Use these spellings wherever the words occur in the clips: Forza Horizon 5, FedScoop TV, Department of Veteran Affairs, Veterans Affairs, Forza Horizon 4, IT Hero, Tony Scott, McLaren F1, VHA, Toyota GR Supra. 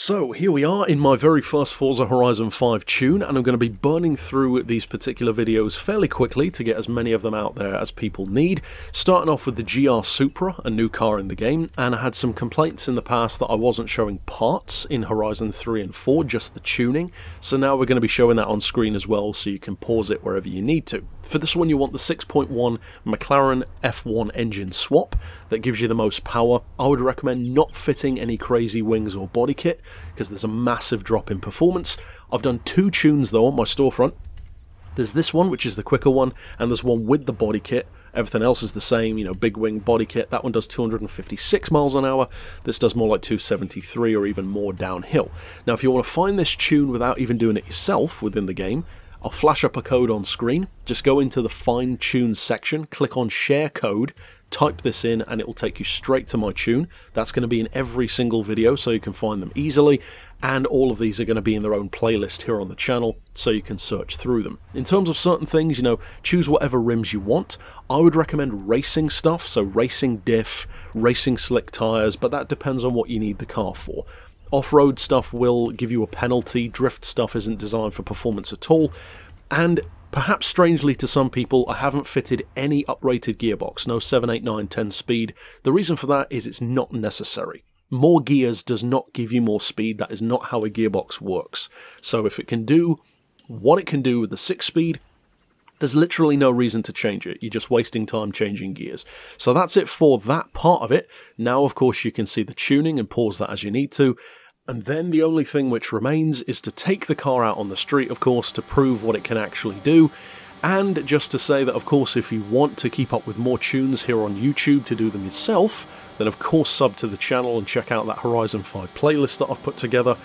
So here we are in my very first Forza Horizon 5 tune, and I'm going to be burning through these particular videos fairly quickly to get as many of them out there as people need. Starting off with the GR Supra, a new car in the game, and I had some complaints in the past that I wasn't showing parts in Horizon 3 and 4, just the tuning, so now we're going to be showing that on screen as well so you can pause it wherever you need to. For this one you want the 6.1 McLaren F1 engine swap that gives you the most power. I would recommend not fitting any crazy wings or body kit because there's a massive drop in performance. I've done two tunes though on my storefront. There's this one, which is the quicker one, and there's one with the body kit. Everything else is the same, you know, big wing, body kit. That one does 256 miles an hour. This does more like 273 or even more downhill. Now if you want to find this tune without even doing it yourself within the game, I'll flash up a code on screen. Just go into the fine tune section, click on share code, type this in, and it will take you straight to my tune. That's going to be in every single video so you can find them easily, and all of these are going to be in their own playlist here on the channel so you can search through them. In terms of certain things, you know, choose whatever rims you want. I would recommend racing stuff, so racing diff, racing slick tires, but that depends on what you need the car for. Off-road stuff will give you a penalty, drift stuff isn't designed for performance at all, and perhaps strangely to some people, I haven't fitted any uprated gearbox, no 7, 8, 9, 10 speed. The reason for that is it's not necessary. More gears does not give you more speed, that is not how a gearbox works. So if it can do what it can do with the 6-speed, there's literally no reason to change it. You're just wasting time changing gears. So that's it for that part of it. Now, of course, you can see the tuning and pause that as you need to. And then the only thing which remains is to take the car out on the street, of course, to prove what it can actually do. And just to say that, of course, if you want to keep up with more tunes here on YouTube to do them yourself, then of course sub to the channel and check out that Horizon 5 playlist that I've put together.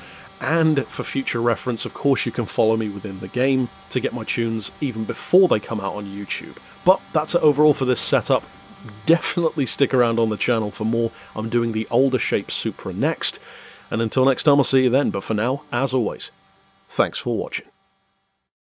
And for future reference, of course, you can follow me within the game to get my tunes even before they come out on YouTube. But that's it overall for this setup. Definitely stick around on the channel for more. I'm doing the older shape Supra next. And until next time, I'll see you then. But for now, as always, thanks for watching.